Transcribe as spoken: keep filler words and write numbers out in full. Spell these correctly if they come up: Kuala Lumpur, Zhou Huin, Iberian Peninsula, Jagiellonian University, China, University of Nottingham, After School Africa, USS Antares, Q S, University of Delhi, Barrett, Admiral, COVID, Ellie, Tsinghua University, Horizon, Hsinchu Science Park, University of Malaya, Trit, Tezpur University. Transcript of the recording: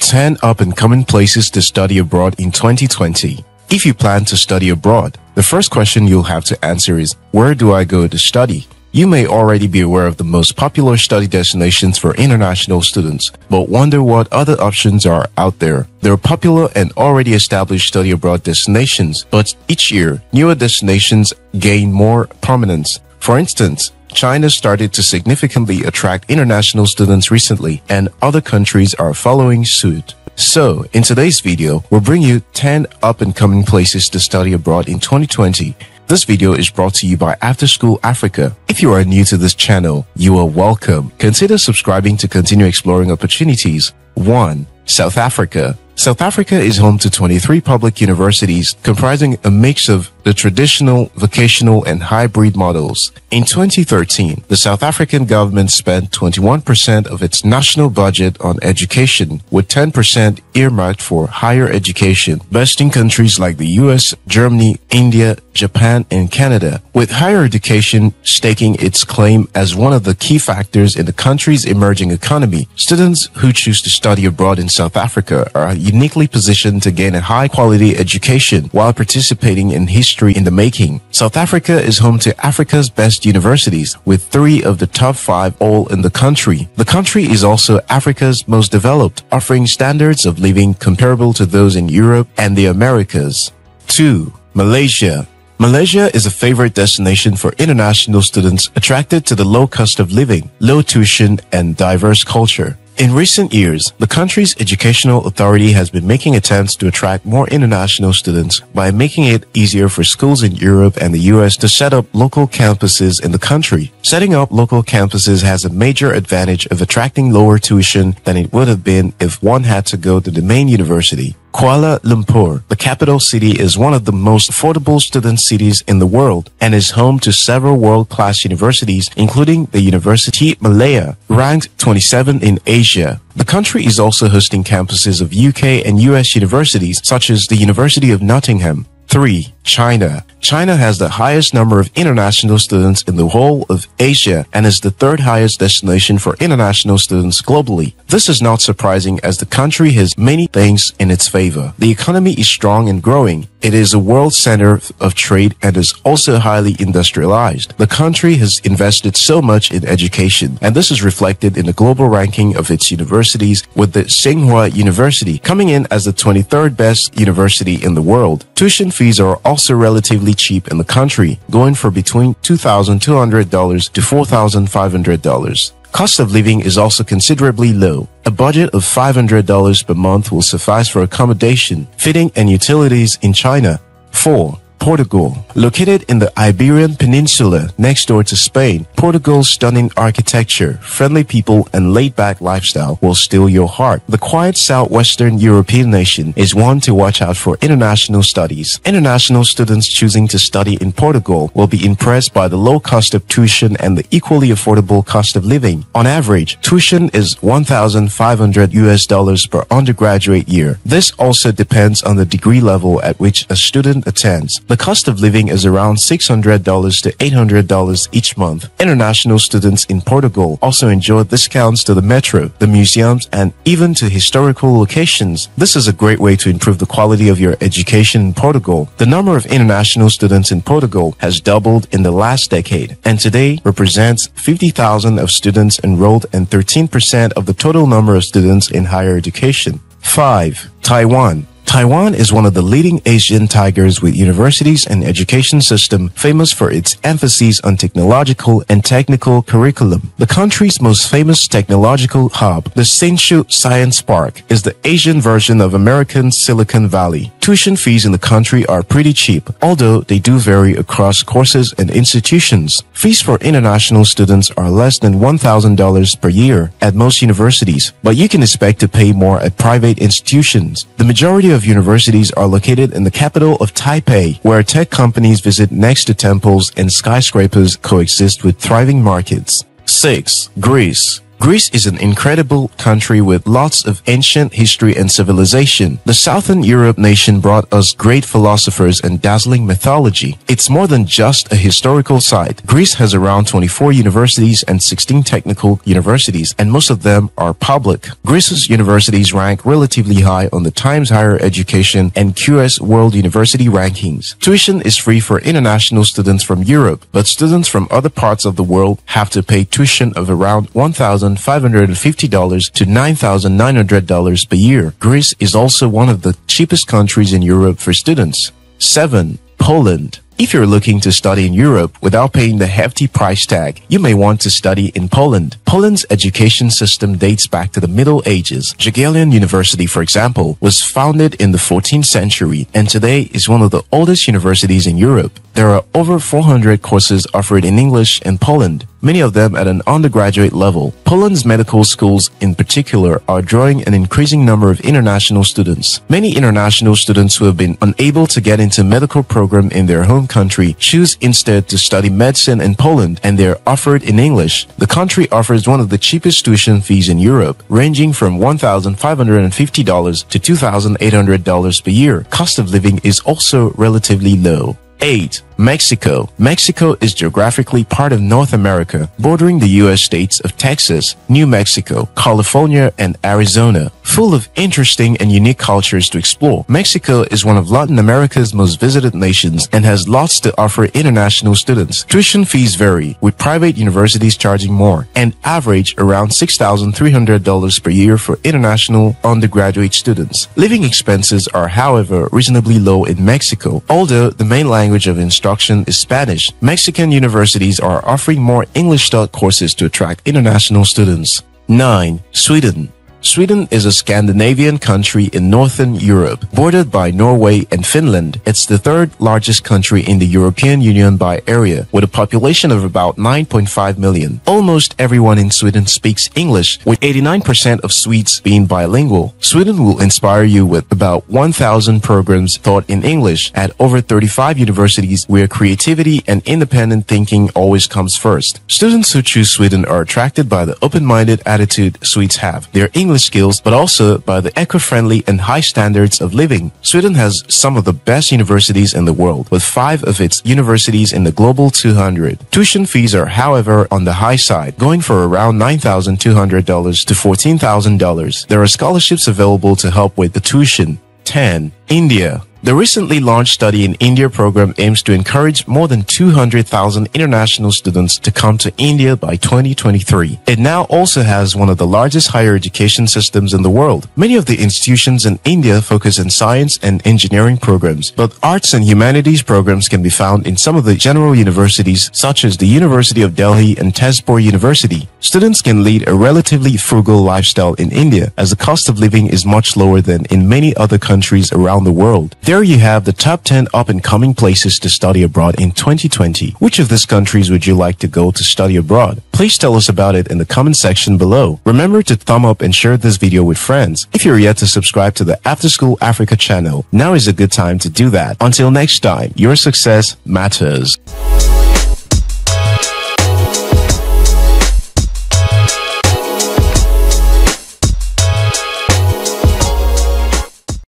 ten up-and-coming places to study abroad in twenty twenty. If you plan to study abroad, the first question you'll have to answer is, where do I go to study? You may already be aware of the most popular study destinations for international students, but wonder what other options are out there. There are popular and already established study abroad destinations, but each year, newer destinations gain more prominence. For instance, China started to significantly attract international students recently, and other countries are following suit. So, in today's video, we'll bring you ten up-and-coming places to study abroad in twenty twenty. This video is brought to you by After School Africa. If you are new to this channel, you are welcome. Consider subscribing to continue exploring opportunities. one. South Africa. South Africa is home to twenty-three public universities comprising a mix of the traditional, vocational, and hybrid models. In twenty thirteen, the South African government spent twenty-one percent of its national budget on education, with ten percent earmarked for higher education, besting countries like the U S, Germany, India, Japan, and Canada, with higher education staking its claim as one of the key factors in the country's emerging economy. Students who choose to study abroad in South Africa are uniquely positioned to gain a high-quality education while participating in history in the making. South Africa is home to Africa's best universities, with three of the top five all in the country. The country is also Africa's most developed, offering standards of living comparable to those in Europe and the Americas. two. Malaysia. Malaysia is a favorite destination for international students attracted to the low cost of living, low tuition, and diverse culture. In recent years, the country's educational authority has been making attempts to attract more international students by making it easier for schools in Europe and the U S to set up local campuses in the country. Setting up local campuses has a major advantage of attracting lower tuition than it would have been if one had to go to the main university. Kuala Lumpur, the capital city, is one of the most affordable student cities in the world and is home to several world-class universities, including the University of Malaya, ranked twenty-seven in Asia. The country is also hosting campuses of U K and U S universities, such as the University of Nottingham. three. China. China has the highest number of international students in the whole of Asia and is the third highest destination for international students globally. This is not surprising, as the country has many things in its favor. The economy is strong and growing. It is a world center of trade and is also highly industrialized. The country has invested so much in education, and this is reflected in the global ranking of its universities, with the Tsinghua University coming in as the twenty-third best university in the world. Tuition fees Fees are also relatively cheap in the country, going for between two thousand two hundred dollars to four thousand five hundred dollars. Cost of living is also considerably low. A budget of five hundred dollars per month will suffice for accommodation, feeding, and utilities in China. four. Portugal. Located in the Iberian Peninsula next door to Spain, Portugal's stunning architecture, friendly people, and laid-back lifestyle will steal your heart. The quiet southwestern European nation is one to watch out for international studies. International students choosing to study in Portugal will be impressed by the low cost of tuition and the equally affordable cost of living. On average, tuition is one thousand five hundred US dollars per undergraduate year. This also depends on the degree level at which a student attends. The cost of living is around six hundred dollars to eight hundred dollars each month. International students in Portugal also enjoy discounts to the metro, the museums, and even to historical locations. This is a great way to improve the quality of your education in Portugal. The number of international students in Portugal has doubled in the last decade, and today represents fifty thousand of students enrolled and thirteen percent of the total number of students in higher education. five. Taiwan. Taiwan is one of the leading Asian tigers, with universities and education system famous for its emphasis on technological and technical curriculum. The country's most famous technological hub, the Hsinchu Science Park, is the Asian version of American Silicon Valley. Tuition fees in the country are pretty cheap, although they do vary across courses and institutions. Fees for international students are less than one thousand dollars per year at most universities, but you can expect to pay more at private institutions. The majority of Of universities are located in the capital of Taipei, where tech companies visit next to temples and skyscrapers coexist with thriving markets. six. Greece. Greece is an incredible country with lots of ancient history and civilization. The Southern Europe nation brought us great philosophers and dazzling mythology. It's more than just a historical site. Greece has around twenty-four universities and sixteen technical universities, and most of them are public. Greece's universities rank relatively high on the Times Higher Education and Q S World University rankings. Tuition is free for international students from Europe, but students from other parts of the world have to pay tuition of around one thousand five hundred fifty dollars to nine thousand nine hundred dollars per year. Greece is also one of the cheapest countries in Europe for students. seven. Poland. If you're looking to study in Europe without paying the hefty price tag, you may want to study in Poland. Poland's education system dates back to the Middle Ages. Jagiellonian University, for example, was founded in the fourteenth century and today is one of the oldest universities in Europe. There are over four hundred courses offered in English in Poland, many of them at an undergraduate level. Poland's medical schools, in particular, are drawing an increasing number of international students. Many international students who have been unable to get into medical program in their home country choose instead to study medicine in Poland, and they are offered in English. The country offers one of the cheapest tuition fees in Europe, ranging from one thousand five hundred fifty dollars to two thousand eight hundred dollars per year. Cost of living is also relatively low. eight. Mexico. Mexico is geographically part of North America, bordering the U S states of Texas, New Mexico, California, and Arizona. Full of interesting and unique cultures to explore, Mexico is one of Latin America's most visited nations and has lots to offer international students. Tuition fees vary, with private universities charging more, and average around six thousand three hundred dollars per year for international undergraduate students. Living expenses are, however, reasonably low in Mexico, although the main language of instruction is Spanish. Mexican universities are offering more English-taught courses to attract international students. nine. Sweden. Sweden is a Scandinavian country in northern Europe, bordered by Norway and Finland. It's the third largest country in the European Union by area, with a population of about nine point five million. Almost everyone in Sweden speaks English, with eighty-nine percent of Swedes being bilingual. Sweden will inspire you with about one thousand programs taught in English at over thirty-five universities where creativity and independent thinking always comes first. Students who choose Sweden are attracted by the open-minded attitude Swedes have, their English skills, but also by the eco-friendly and high standards of living. Sweden has some of the best universities in the world, with five of its universities in the global two hundred. Tuition fees are, however, on the high side, going for around nine thousand two hundred dollars to fourteen thousand dollars. There are scholarships available to help with the tuition. ten. India. The recently launched Study in India program aims to encourage more than two hundred thousand international students to come to India by twenty twenty-three. It now also has one of the largest higher education systems in the world. Many of the institutions in India focus on science and engineering programs, but arts and humanities programs can be found in some of the general universities, such as the University of Delhi and Tezpur University. Students can lead a relatively frugal lifestyle in India, as the cost of living is much lower than in many other countries around the world. There you have the top ten up-and-coming places to study abroad in twenty twenty. Which of these countries would you like to go to study abroad? Please tell us about it in the comment section below. Remember to thumb up and share this video with friends. If you're yet to subscribe to the After School Africa channel, now is a good time to do that. Until next time, your success matters.